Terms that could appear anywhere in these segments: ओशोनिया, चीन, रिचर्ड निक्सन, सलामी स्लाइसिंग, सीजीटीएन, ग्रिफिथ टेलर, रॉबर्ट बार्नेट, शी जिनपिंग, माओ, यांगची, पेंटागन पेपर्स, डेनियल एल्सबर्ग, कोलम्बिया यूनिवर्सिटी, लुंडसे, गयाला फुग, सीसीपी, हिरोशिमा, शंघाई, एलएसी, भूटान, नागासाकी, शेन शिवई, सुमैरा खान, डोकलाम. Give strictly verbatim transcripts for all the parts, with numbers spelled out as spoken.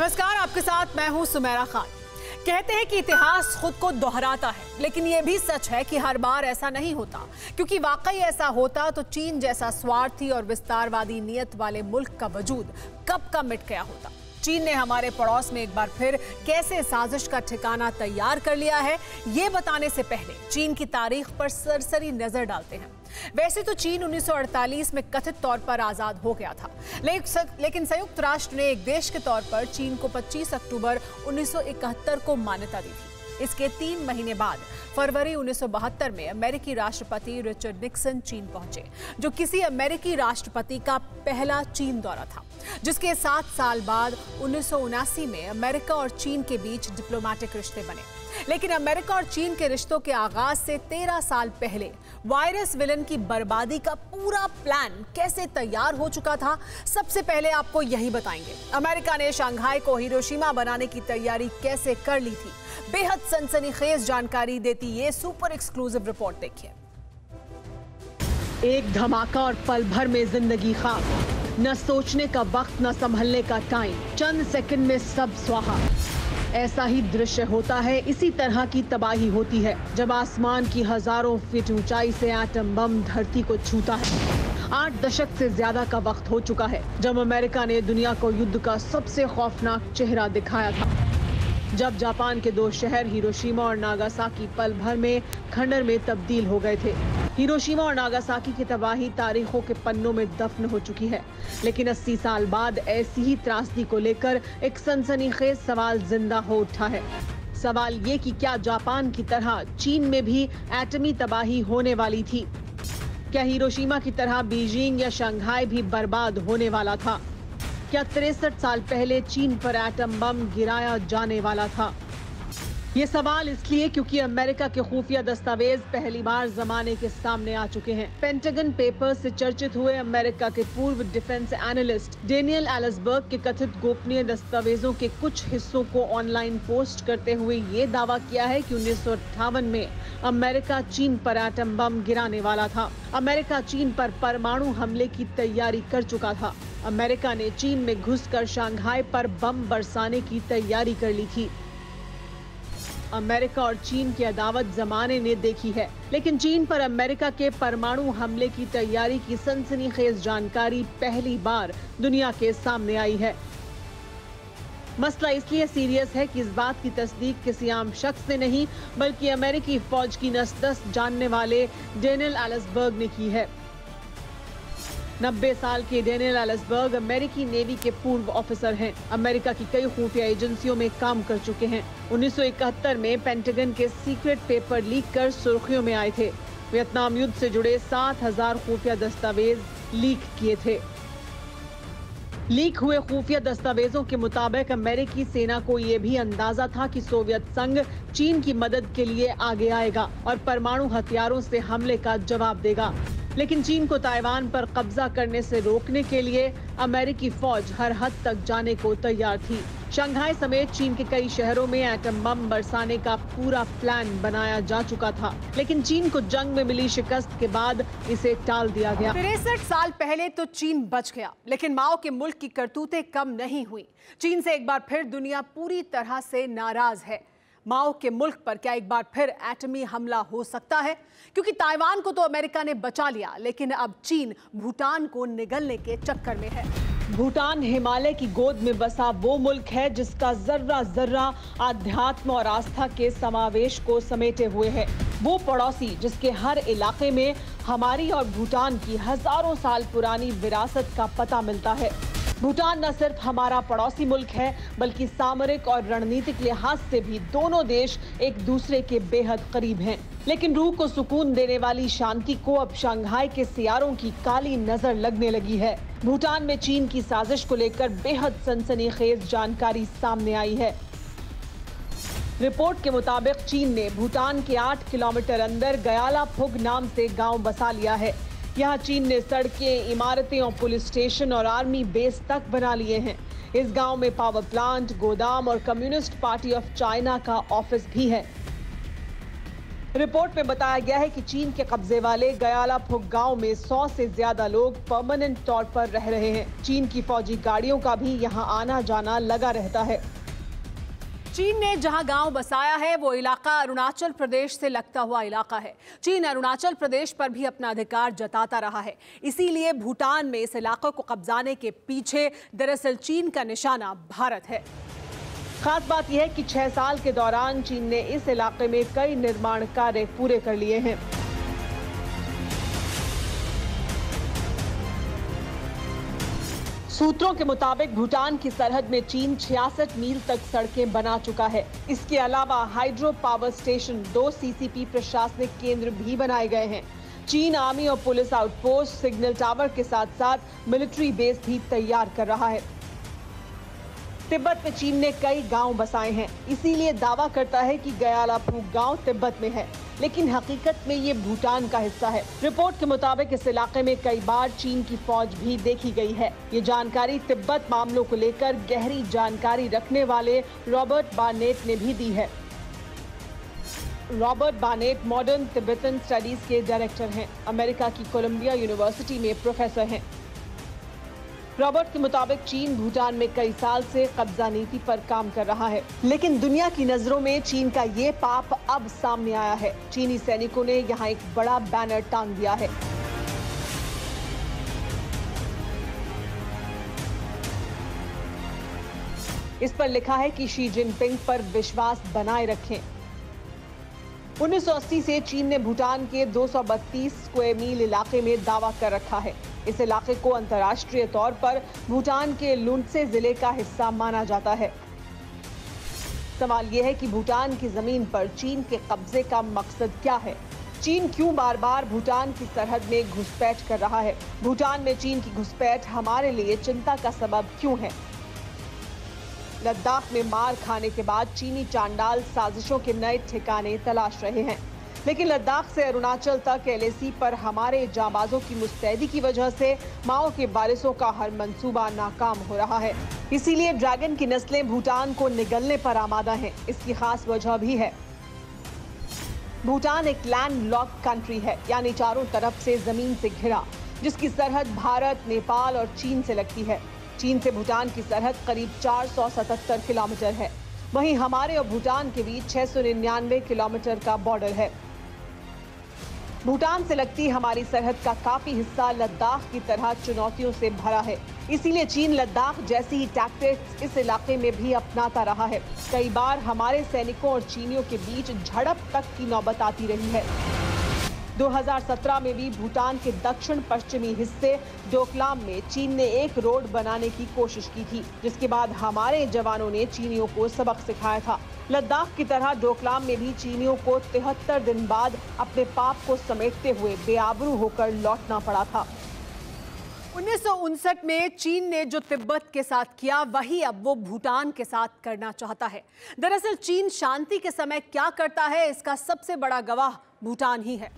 नमस्कार, आपके साथ मैं हूं सुमैरा खान। कहते हैं कि इतिहास खुद को दोहराता है, लेकिन यह भी सच है कि हर बार ऐसा नहीं होता, क्योंकि वाकई ऐसा होता तो चीन जैसा स्वार्थी और विस्तारवादी नीयत वाले मुल्क का वजूद कब का मिट गया होता। चीन ने हमारे पड़ोस में एक बार फिर कैसे साजिश का ठिकाना तैयार कर लिया है, ये बताने से पहले चीन की तारीख पर सरसरी नजर डालते हैं। वैसे तो चीन उन्नीस सौ अड़तालीस में कथित तौर पर आजाद हो गया था, लेकिन संयुक्त राष्ट्र ने एक देश के तौर पर चीन को पच्चीस अक्टूबर उन्नीस सौ इकहत्तर को मान्यता दी थी। इसके तीन महीने बाद फरवरी उन्नीस सौ बहत्तर में अमेरिकी राष्ट्रपति रिचर्ड निक्सन चीन पहुंचे, जो किसी अमेरिकी राष्ट्रपति का पहला चीन दौरा था, जिसके सात साल बाद उन्नीस सौ उनासी में अमेरिका और चीन के बीच डिप्लोमेटिक रिश्ते बने। लेकिन अमेरिका और चीन के रिश्तों के आगाज से तेरह साल पहले वायरस विलन की बर्बादी का पूरा प्लान कैसे तैयार हो चुका था, सबसे पहले आपको यही बताएंगे। अमेरिका ने शंघाई को हिरोशिमा बनाने की तैयारी कैसे कर ली थी, बेहद सनसनीखेज जानकारी देती ये सुपर एक्सक्लूसिव रिपोर्ट देखिए। एक धमाका और पल भर में जिंदगी खाक, न सोचने का वक्त न संभलने का टाइम, चंद सेकंड में सब स्वाहा। ऐसा ही दृश्य होता है, इसी तरह की तबाही होती है जब आसमान की हजारों फीट ऊंचाई से एटम बम धरती को छूता है। आठ दशक से ज्यादा का वक्त हो चुका है जब अमेरिका ने दुनिया को युद्ध का सबसे खौफनाक चेहरा दिखाया था, जब जापान के दो शहर हिरोशिमा और नागासाकी पल भर में खंडर में तब्दील हो गए थे। हिरोशिमा और नागासाकी की तबाही तारीखों के पन्नों में दफन हो चुकी है, लेकिन अस्सी साल बाद ऐसी ही त्रासदी को लेकर एक सनसनीखेज सवाल जिंदा हो उठा है। सवाल ये कि क्या जापान की तरह चीन में भी एटमी तबाही होने वाली थी? क्या हिरोशिमा की तरह बीजिंग या शंघाई भी बर्बाद होने वाला था? क्या तिरसठ साल पहले चीन पर एटम बम गिराया जाने वाला था? ये सवाल इसलिए क्योंकि अमेरिका के खुफिया दस्तावेज पहली बार जमाने के सामने आ चुके हैं। पेंटागन पेपर्स से चर्चित हुए अमेरिका के पूर्व डिफेंस एनालिस्ट डेनियल एल्सबर्ग के कथित गोपनीय दस्तावेजों के कुछ हिस्सों को ऑनलाइन पोस्ट करते हुए ये दावा किया है कि उन्नीस सौ अट्ठावन में अमेरिका चीन पर एटम बम गिराने वाला था। अमेरिका चीन पर परमाणु हमले की तैयारी कर चुका था। अमेरिका ने चीन में घुसकर शंघाई पर बम बरसाने की तैयारी कर ली थी। अमेरिका और चीन की अदावत जमाने ने देखी है, लेकिन चीन पर अमेरिका के परमाणु हमले की तैयारी की सनसनीखेज जानकारी पहली बार दुनिया के सामने आई है। मसला इसलिए सीरियस है कि इस बात की तस्दीक किसी आम शख्स ने नहीं, बल्कि अमेरिकी फौज की नस-नस जानने वाले डेनियल एल्सबर्ग ने की है। नब्बे साल के डेनियल एल्सबर्ग अमेरिकी नेवी के पूर्व ऑफिसर हैं। अमेरिका की कई खुफिया एजेंसियों में काम कर चुके हैं। उन्नीस सौ इकहत्तर में पेंटागन के सीक्रेट पेपर लीक कर सुर्खियों में आए थे। वियतनाम युद्ध से जुड़े सात हज़ार खुफिया दस्तावेज लीक किए थे। लीक हुए खुफिया दस्तावेजों के मुताबिक अमेरिकी सेना को ये भी अंदाजा था कि सोवियत संघ चीन की मदद के लिए आगे आएगा और परमाणु हथियारों से हमले का जवाब देगा, लेकिन चीन को ताइवान पर कब्जा करने से रोकने के लिए अमेरिकी फौज हर हद तक जाने को तैयार थी। शंघाई समेत चीन के कई शहरों में एटम बम बरसाने का पूरा प्लान बनाया जा चुका था, लेकिन चीन को जंग में मिली शिकस्त के बाद इसे टाल दिया गया। तिरसठ साल पहले तो चीन बच गया, लेकिन माओ के मुल्क की करतूतें कम नहीं हुई। चीन से एक बार फिर दुनिया पूरी तरह से नाराज है। माओ के मुल्क पर क्या एक बार फिर एटमी हमला हो सकता है? क्योंकि ताइवान को तो अमेरिका ने बचा लिया, लेकिन अब चीन भूटान को निगलने के चक्कर में है। भूटान हिमालय की गोद में बसा वो मुल्क है जिसका जर्रा जर्रा आध्यात्म और आस्था के समावेश को समेटे हुए है। वो पड़ोसी जिसके हर इलाके में हमारी और भूटान की हजारों साल पुरानी विरासत का पता मिलता है। भूटान न सिर्फ हमारा पड़ोसी मुल्क है, बल्कि सामरिक और रणनीतिक लिहाज से भी दोनों देश एक दूसरे के बेहद करीब हैं। लेकिन रूह को सुकून देने वाली शांति को अब शंघाई के सियारों की काली नजर लगने लगी है। भूटान में चीन की साजिश को लेकर बेहद सनसनीखेज जानकारी सामने आई है। रिपोर्ट के मुताबिक चीन ने भूटान के आठ किलोमीटर अंदर गयाला फुग नाम से गाँव बसा लिया है। यहाँ चीन ने सड़कें, इमारतें और पुलिस स्टेशन और आर्मी बेस तक बना लिए हैं। इस गांव में पावर प्लांट, गोदाम और कम्युनिस्ट पार्टी ऑफ चाइना का ऑफिस भी है। रिपोर्ट में बताया गया है कि चीन के कब्जे वाले गयाला फुग गांव में सौ से ज्यादा लोग परमानेंट तौर पर रह रहे हैं। चीन की फौजी गाड़ियों का भी यहां आना जाना लगा रहता है। चीन ने जहां गांव बसाया है वो इलाका अरुणाचल प्रदेश से लगता हुआ इलाका है। चीन अरुणाचल प्रदेश पर भी अपना अधिकार जताता रहा है, इसीलिए भूटान में इस इलाकों को कब्जाने के पीछे दरअसल चीन का निशाना भारत है। खास बात यह है कि छह साल के दौरान चीन ने इस इलाके में कई निर्माण कार्य पूरे कर लिए हैं। सूत्रों के मुताबिक भूटान की सरहद में चीन छियासठ मील तक सड़कें बना चुका है। इसके अलावा हाइड्रो पावर स्टेशन, दो सीसीपी प्रशासनिक केंद्र भी बनाए गए हैं। चीन आर्मी और पुलिस आउटपोस्ट, सिग्नल टावर के साथ साथ मिलिट्री बेस भी तैयार कर रहा है। तिब्बत में चीन ने कई गांव बसाए हैं, इसीलिए दावा करता है कि गयाला फुग गांव तिब्बत में है, लेकिन हकीकत में ये भूटान का हिस्सा है। रिपोर्ट के मुताबिक इस इलाके में कई बार चीन की फौज भी देखी गई है। ये जानकारी तिब्बत मामलों को लेकर गहरी जानकारी रखने वाले रॉबर्ट बार्नेट ने भी दी है। रॉबर्ट बार्नेट modern Tibetan studies के डायरेक्टर हैं, अमेरिका की कोलम्बिया यूनिवर्सिटी में प्रोफेसर हैं। रॉबर्ट के मुताबिक चीन भूटान में कई साल से कब्जा नीति पर काम कर रहा है, लेकिन दुनिया की नजरों में चीन का ये पाप अब सामने आया है। चीनी सैनिकों ने यहाँ एक बड़ा बैनर टांग दिया है। इस पर लिखा है कि शी जिनपिंग पर विश्वास बनाए रखें। उन्नीस सौ अस्सी से चीन ने भूटान के दो सौ बत्तीस स्क्वायर मील इलाके में दावा कर रखा है। इस इलाके को अंतर्राष्ट्रीय तौर पर भूटान के लुंडसे जिले का हिस्सा माना जाता है। सवाल यह है कि भूटान की जमीन पर चीन के कब्जे का मकसद क्या है? चीन क्यों बार बार भूटान की सरहद में घुसपैठ कर रहा है? भूटान में चीन की घुसपैठ हमारे लिए चिंता का सबब क्यों है? लद्दाख में मार खाने के बाद चीनी चांडाल साजिशों के नए ठिकाने तलाश रहे हैं, लेकिन लद्दाख से अरुणाचल तक एलएसी पर हमारे जाबाजों की मुस्तैदी की वजह से माओ के वारिसों का हर मंसूबा नाकाम हो रहा है। इसीलिए ड्रैगन की नस्लें भूटान को निगलने पर आमादा हैं। इसकी खास वजह भी है, भूटान एक लैंड लॉक कंट्री है, यानी चारों तरफ से जमीन से घिरा, जिसकी सरहद भारत, नेपाल और चीन से लगती है। चीन से भूटान की सरहद करीब चार सौ सतहत्तर किलोमीटर है। वहीं हमारे और भूटान के बीच छह सौ निन्यानवे किलोमीटर का बॉर्डर है। भूटान से लगती हमारी सरहद का काफी हिस्सा लद्दाख की तरह चुनौतियों से भरा है, इसीलिए चीन लद्दाख जैसी ही टैक्टिक्स इस इलाके में भी अपनाता रहा है। कई बार हमारे सैनिकों और चीनियों के बीच झड़प तक की नौबत आती रही है। दो हज़ार सत्रह में भी भूटान के दक्षिण पश्चिमी हिस्से डोकलाम में चीन ने एक रोड बनाने की कोशिश की थी, जिसके बाद हमारे जवानों ने चीनियों को सबक सिखाया था। लद्दाख की तरह डोकलाम में भी चीनियों को तिहत्तर दिन बाद अपने पाप को समेटते हुए बेआबरू होकर लौटना पड़ा था। उन्नीस सौ उनसठ में चीन ने जो तिब्बत के साथ किया, वही अब वो भूटान के साथ करना चाहता है। दरअसल चीन शांति के समय क्या करता है, इसका सबसे बड़ा गवाह भूटान ही है।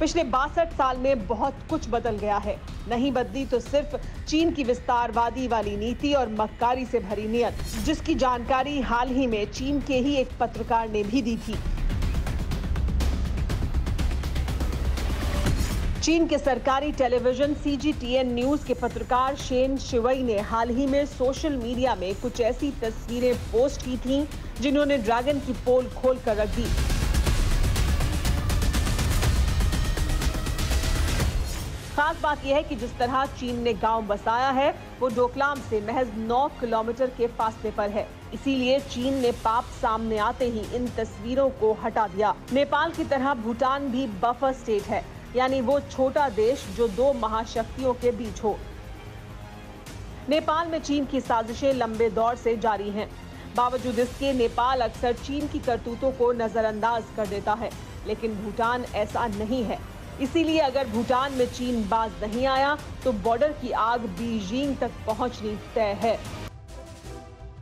पिछले बासठ साल में बहुत कुछ बदल गया है। नहीं बदली तो सिर्फ चीन की विस्तारवादी वाली नीति और मक्कारी से भरी नियत, जिसकी जानकारी हाल ही में चीन के ही एक पत्रकार ने भी दी थी। चीन के सरकारी टेलीविजन सीजीटीएन न्यूज के पत्रकार शेन शिवई ने हाल ही में सोशल मीडिया में कुछ ऐसी तस्वीरें पोस्ट की थीं, जिन्होंने ड्रैगन की पोल खोल कर रख दी। खास बात यह है कि जिस तरह चीन ने गांव बसाया है, वो डोकलाम से महज नौ किलोमीटर के फासले पर है। इसीलिए चीन ने पाप सामने आते ही इन तस्वीरों को हटा दिया। नेपाल की तरह भूटान भी बफर स्टेट है, यानी वो छोटा देश जो दो महाशक्तियों के बीच हो। नेपाल में चीन की साजिशें लंबे दौर से जारी हैं। बावजूद इसके नेपाल अक्सर चीन की करतूतों को नजरअंदाज कर देता है, लेकिन भूटान ऐसा नहीं है। इसीलिए अगर भूटान में चीन बाज नहीं आया तो बॉर्डर की आग बीजिंग तक पहुंचनी तय है।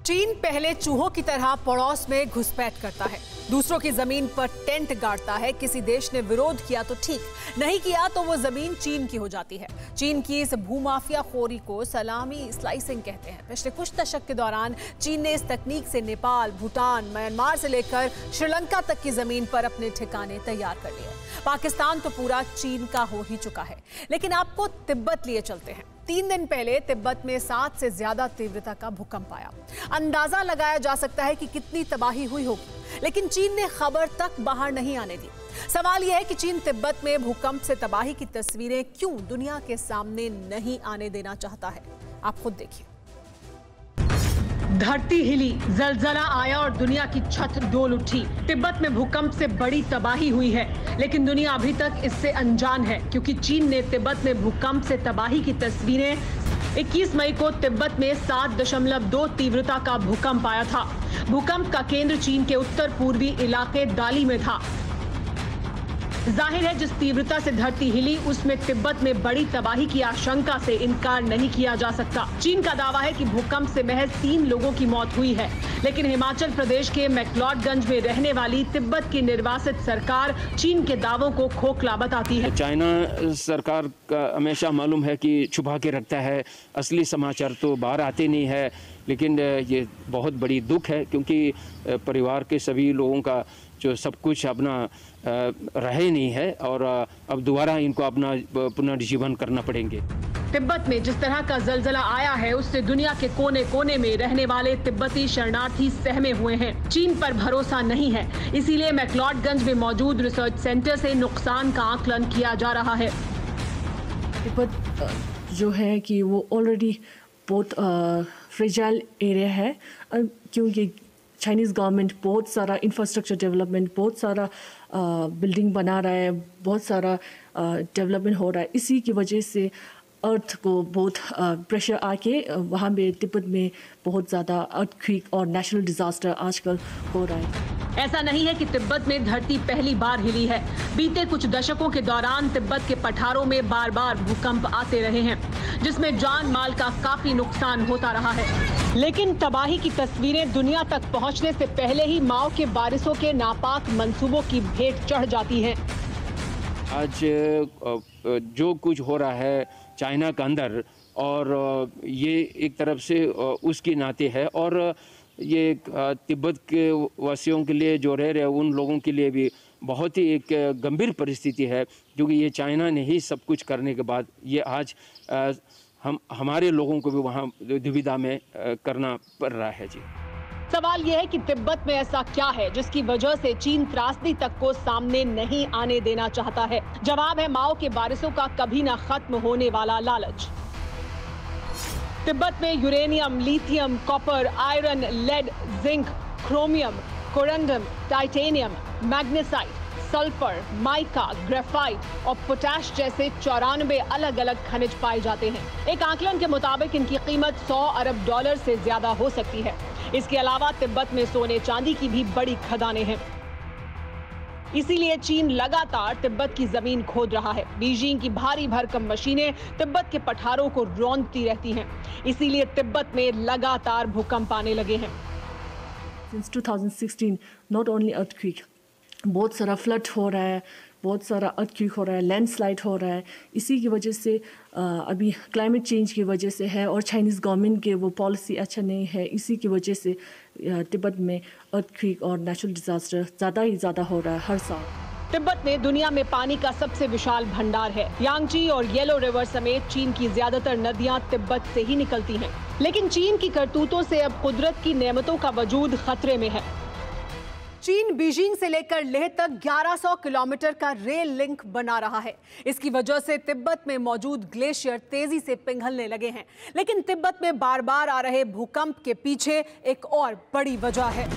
चीन पहले चूहों की तरह पड़ोस में घुसपैठ करता है, दूसरों की जमीन पर टेंट गाड़ता है। किसी देश ने विरोध किया तो ठीक, नहीं किया तो वो जमीन चीन की हो जाती है। चीन की इस भूमाफिया खोरी को सलामी स्लाइसिंग कहते हैं। पिछले कुछ दशक के दौरान चीन ने इस तकनीक से नेपाल, भूटान, म्यांमार से लेकर श्रीलंका तक की जमीन पर अपने ठिकाने तैयार कर लिए। पाकिस्तान तो पूरा चीन का हो ही चुका है। लेकिन आपको तिब्बत लिए चलते हैं। तीन दिन पहले तिब्बत में सात से ज्यादा तीव्रता का भूकंप आया। अंदाजा लगाया जा सकता है कि कितनी तबाही हुई होगी, लेकिन चीन ने खबर तक बाहर नहीं आने दी। सवाल यह है कि चीन तिब्बत में भूकंप से तबाही की तस्वीरें क्यों दुनिया के सामने नहीं आने देना चाहता है। आप खुद देखिए। धरती हिली, जलजला आया और दुनिया की छत डोल उठी। तिब्बत में भूकंप से बड़ी तबाही हुई है, लेकिन दुनिया अभी तक इससे अनजान है, क्योंकि चीन ने तिब्बत में भूकंप से तबाही की तस्वीरें इक्कीस मई को तिब्बत में सात दशमलव दो तीव्रता का भूकंप आया था। भूकंप का केंद्र चीन के उत्तर पूर्वी इलाके दाली में था। जाहिर है जिस तीव्रता से धरती हिली, उसमें तिब्बत में बड़ी तबाही की आशंका से इनकार नहीं किया जा सकता। चीन का दावा है कि भूकंप से महज तीन लोगों की मौत हुई है, लेकिन हिमाचल प्रदेश के मैक्लॉडगंज में रहने वाली तिब्बत की निर्वासित सरकार चीन के दावों को खोखला बताती है। चाइना सरकार का हमेशा मालूम है कि छुपा के रखता है, असली समाचार तो बाहर आते नहीं है। लेकिन ये बहुत बड़ी दुख है, क्योंकि परिवार के सभी लोगों का जो सब कुछ अपना रहे नहीं है और अब दोबारा इनको अपना पुनर्जीवन करना पड़ेंगे। तिब्बत में जिस तरह का जलजला आया है, उससे दुनिया के कोने कोने में रहने वाले तिब्बती शरणार्थी सहमे हुए हैं। चीन पर भरोसा नहीं है, इसीलिए मैक्लॉडगंज में मौजूद रिसर्च सेंटर से नुकसान का आकलन किया जा रहा है। तिब्बत जो है कि वो ऑलरेडी बहुत फ्रेजाइल एरिया है, क्योंकि चाइनीज़ गवर्नमेंट बहुत सारा इंफ्रास्ट्रक्चर डेवलपमेंट, बहुत सारा बिल्डिंग बना रहा है, बहुत सारा डेवलपमेंट हो रहा है। इसी की वजह से अर्थ को बहुत प्रेशर आके वहाँ पे तिब्बत में बहुत ज़्यादा अर्थक्वेक और नेचुरल डिजास्टर आजकल हो रहा है। ऐसा नहीं है कि तिब्बत में धरती पहली बार हिली है। बीते कुछ दशकों के दौरान तिब्बत के पठारों में बार बार भूकंप आते रहे हैं, जिसमें जान माल का काफी नुकसान होता रहा है। लेकिन तबाही की तस्वीरें दुनिया तक पहुँचने से पहले ही माओ के बारिशों के नापाक मंसूबों की भेंट चढ़ जाती है। आज जो कुछ हो रहा है चाइना के अंदर, और ये एक तरफ से उसकी नाते है, और ये तिब्बत के वासियों के लिए जो रह रहे हैं उन लोगों के लिए भी बहुत ही एक गंभीर परिस्थिति है, क्योंकि ये चाइना ने ही सब कुछ करने के बाद ये आज हम हमारे लोगों को भी वहाँ दुविधा में करना पड़ रहा है। जी सवाल यह है कि तिब्बत में ऐसा क्या है जिसकी वजह से चीन त्रासदी तक को सामने नहीं आने देना चाहता है। जवाब है माओ के बारिशों का कभी ना खत्म होने वाला लालच। तिब्बत में uranium, lithium, copper, iron, lead, zinc, chromium, corundum, titanium, magnesite, sulphur, mica, graphite और पोटाश जैसे चौरानवे अलग अलग खनिज पाए जाते हैं। एक आकलन के मुताबिक इनकी कीमत सौ अरब डॉलर से ज्यादा हो सकती है। इसके अलावा तिब्बत में सोने चांदी की भी बड़ी खदानें हैं। इसीलिए चीन लगातार तिब्बत की जमीन खोद रहा है। बीजिंग की भारी भरकम मशीनें तिब्बत के पठारों को रौंदती रहती हैं। इसीलिए तिब्बत में लगातार भूकंप आने लगे हैं। Since twenty sixteen, not only earthquake, बहुत सारा फ्लड हो रहा है, बहुत सारा अर्थक्वेक हो रहा है, लैंडस्लाइड हो रहा है। इसी की वजह से अभी क्लाइमेट चेंज की वजह से है, और चाइनीज़ गवर्नमेंट के वो पॉलिसी अच्छा नहीं है। इसी की वजह से तिब्बत में अर्थक्वेक और नेचुरल डिजास्टर ज़्यादा ही ज़्यादा हो रहा है हर साल। तिब्बत में दुनिया में पानी का सबसे विशाल भंडार है। यांगची और येलो रिवर समेत चीन की ज्यादातर नदियां तिब्बत से ही निकलती हैं। लेकिन चीन की करतूतों से अब कुदरत की नेमतों का वजूद खतरे में है। चीन बीजिंग से लेकर लेह तक ग्यारह सौ किलोमीटर का रेल लिंक बना रहा है। इसकी वजह से तिब्बत में मौजूद ग्लेशियर तेजी से पिघलने लगे हैं। लेकिन तिब्बत में बार बार आ रहे भूकंप के पीछे एक और बड़ी वजह है।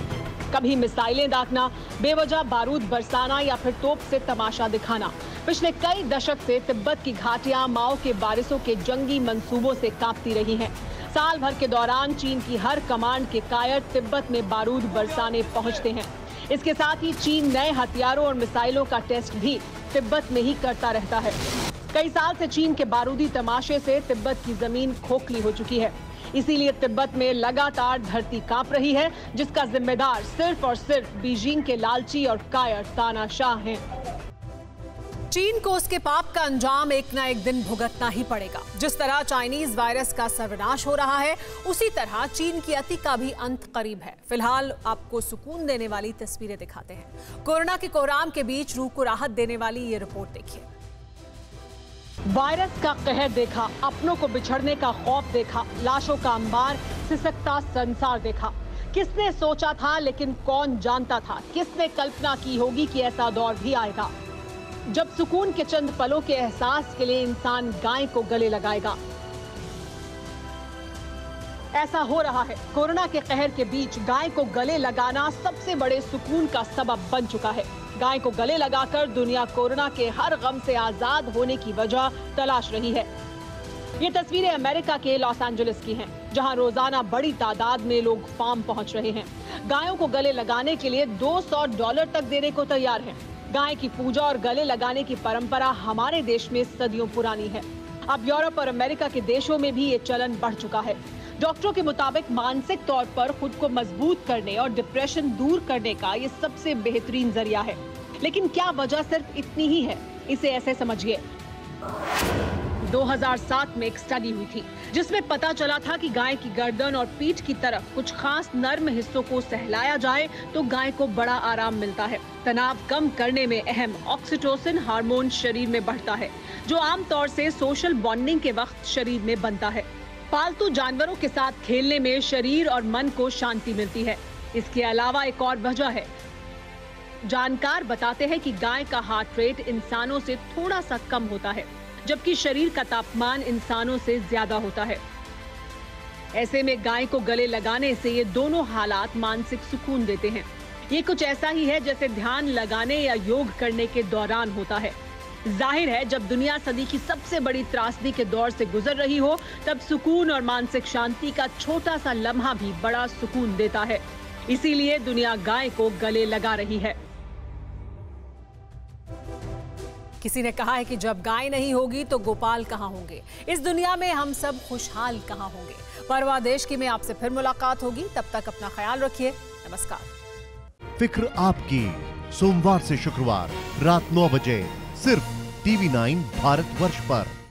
कभी मिसाइलें दागना, बेवजह बारूद बरसाना या फिर तोप से तमाशा दिखाना। पिछले कई दशक से तिब्बत की घाटियां माओ के बारिशों के जंगी मंसूबों से कांपती रही हैं। साल भर के दौरान चीन की हर कमांड के कायर तिब्बत में बारूद बरसाने पहुंचते हैं। इसके साथ ही चीन नए हथियारों और मिसाइलों का टेस्ट भी तिब्बत में ही करता रहता है। कई साल से चीन के बारूदी तमाशे से तिब्बत की जमीन खोखली हो चुकी है, इसीलिए तिब्बत में लगातार धरती कांप रही है, जिसका जिम्मेदार सिर्फ और सिर्फ बीजिंग के लालची और कायर तानाशाह हैं। चीन को उसके पाप का अंजाम एक ना एक दिन भुगतना ही पड़ेगा। जिस तरह चाइनीज वायरस का सर्वनाश हो रहा है, उसी तरह चीन की अति का भी अंत करीब है। फिलहाल आपको सुकून देने वाली तस्वीरें दिखाते हैं। कोरोना के कोहराम के बीच रूह को राहत देने वाली ये रिपोर्ट देखिए। वायरस का कहर देखा, अपनों को बिछड़ने का खौफ देखा, लाशों का अंबार, सिसकता संसार देखा। किसने सोचा था, लेकिन कौन जानता था, किसने कल्पना की होगी कि ऐसा दौर भी आएगा जब सुकून के चंद पलों के एहसास के लिए इंसान गाय को गले लगाएगा। ऐसा हो रहा है। कोरोना के कहर के बीच गाय को गले लगाना सबसे बड़े सुकून का सबब बन चुका है। गाय को गले लगाकर दुनिया कोरोना के हर गम से आजाद होने की वजह तलाश रही है। ये तस्वीरें अमेरिका के लॉस एंजलिस की हैं, जहां रोजाना बड़ी तादाद में लोग फार्म पहुंच रहे हैं। गायों को गले लगाने के लिए दो सौ डॉलर तक देने को तैयार हैं। गाय की पूजा और गले लगाने की परंपरा हमारे देश में सदियों पुरानी है। अब यूरोप और अमेरिका के देशों में भी ये चलन बढ़ चुका है। डॉक्टरों के मुताबिक मानसिक तौर पर खुद को मजबूत करने और डिप्रेशन दूर करने का ये सबसे बेहतरीन जरिया है। लेकिन क्या वजह सिर्फ इतनी ही है, इसे ऐसे समझिए। दो हज़ार सात में एक स्टडी हुई थी, जिसमें पता चला था कि गाय की गर्दन और पीठ की तरफ कुछ खास नर्म हिस्सों को सहलाया जाए तो गाय को बड़ा आराम मिलता है। तनाव कम करने में अहम ऑक्सीटोसिन हार्मोन शरीर में बढ़ता है, जो आमतौर से सोशल बॉन्डिंग के वक्त शरीर में बनता है। पालतू जानवरों के साथ खेलने में शरीर और मन को शांति मिलती है। इसके अलावा एक और वजह है। जानकार बताते हैं कि गाय का हार्ट रेट इंसानों से थोड़ा सा कम होता है, जबकि शरीर का तापमान इंसानों से ज्यादा होता है। ऐसे में गाय को गले लगाने से ये दोनों हालात मानसिक सुकून देते हैं। ये कुछ ऐसा ही है जैसे ध्यान लगाने या योग करने के दौरान होता है। जाहिर है, जब दुनिया सदी की सबसे बड़ी त्रासदी के दौर से गुजर रही हो, तब सुकून और मानसिक शांति का छोटा सा लम्हा भी बड़ा सुकून देता है। इसीलिए दुनिया गाय को गले लगा रही है। किसी ने कहा है कि जब गाय नहीं होगी तो गोपाल कहाँ होंगे, इस दुनिया में हम सब खुशहाल कहाँ होंगे। परवादेश की में आपसे फिर मुलाकात होगी, तब तक अपना ख्याल रखिए। नमस्कार। फिक्र आपकी, सोमवार से शुक्रवार रात नौ बजे सिर्फ टीवी नाइन भारत वर्ष पर।